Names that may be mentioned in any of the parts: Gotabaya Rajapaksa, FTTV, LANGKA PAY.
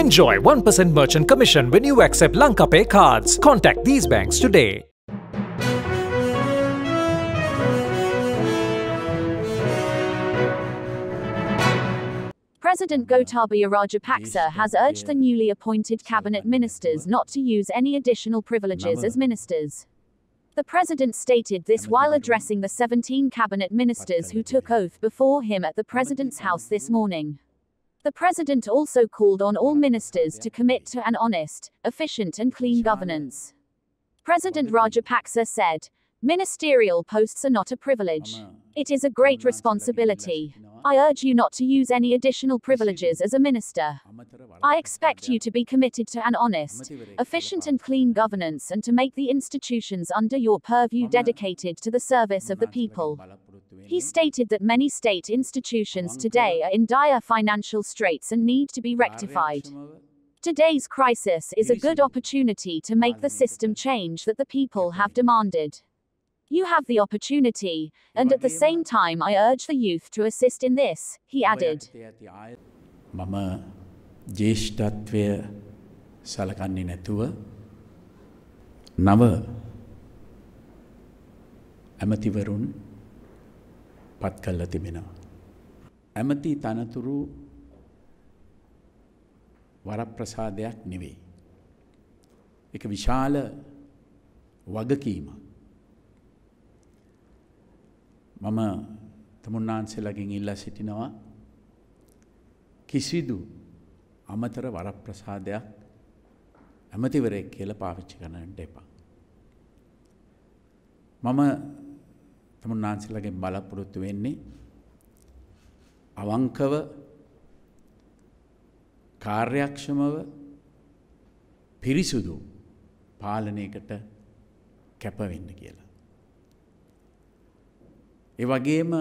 Enjoy 1% merchant commission when you accept LANGKA Pay cards. Contact these banks today. President Gotabaya Rajapaksa has urged the newly appointed cabinet ministers not to use any additional privileges as ministers. The president stated this while addressing the 17 cabinet ministers who took oath before him at the president's house this morning. The president also called on all ministers to commit to an honest, efficient and clean governance. President Rajapaksa said, "Ministerial posts are not a privilege. It is a great responsibility. I urge you not to use any additional privileges as a minister. I expect you to be committed to an honest, efficient and clean governance and to make the institutions under your purview dedicated to the service of the people." He stated that many state institutions today are in dire financial straits and need to be rectified. Today's crisis is a good opportunity to make the system change that the people have demanded. You have the opportunity, and at the same time I urge the youth to assist in this, he added. Mama jeshtatvaya salakanne nathuwa nawa amathivurun පත් කළා තිබෙනවා. ඇමති තනතුරු වරප්‍රසාදයක් නෙවෙයි. ඒක විශාල වගකීමක්. මම තමුන්නාන්සේලාගෙන් ඉල්ලා සිටිනවා කිසිදු අමතර වරප්‍රසාදයක් ඇමතිවරයෙක් කියලා පාවිච්චි කරන්න එපා. මම තමුන්නාන්සේලාගේ බලාපොරොත්තු වෙන්නේ අවංකව කාර්යක්ෂමව පිරිසුදු පාලනයකට කැප වෙන්න කියලා. ඒ වගේම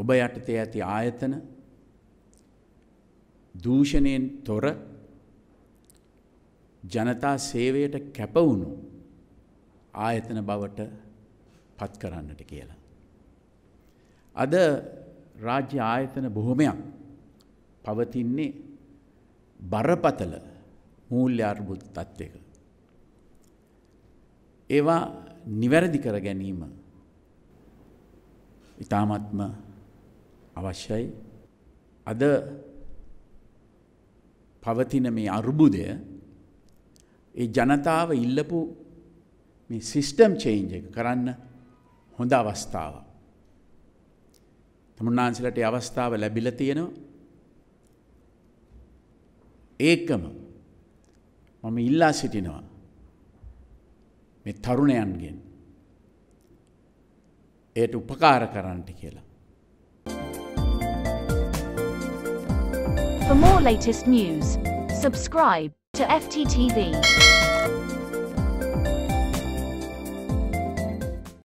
ඔබ යටතේ ඇති ආයතන දූෂණයෙන් තොර ජනතා සේවයට කැප වුණු ආයතන බවට පත් කරන්නට කියලා. අද රාජ්‍ය ආයතන බොහොමයක් පවතින්නේ බරපතල මූල්‍ය අර්බුද තත්ත්වයක. ඒවා නිවැරදි කර ගැනීම ඉතාමත්ම අවශ්‍යයි. අද පවතින මේ අර්බුදය ඒ ජනතාව ඉල්ලපු මේ සිස්ටම් චේන්ජ් එක කරන්න හොඳ අවස්ථාවක්. තමුන්නාන්සලට ඒ අවස්ථාව ලැබිලා තියෙනවා. ඒකම මම ඉල්ලා සිටිනවා මේ තරුණයන්ගෙන් ඒට උපකාර කරන්නට කියලා. For more latest news, subscribe to FTTV.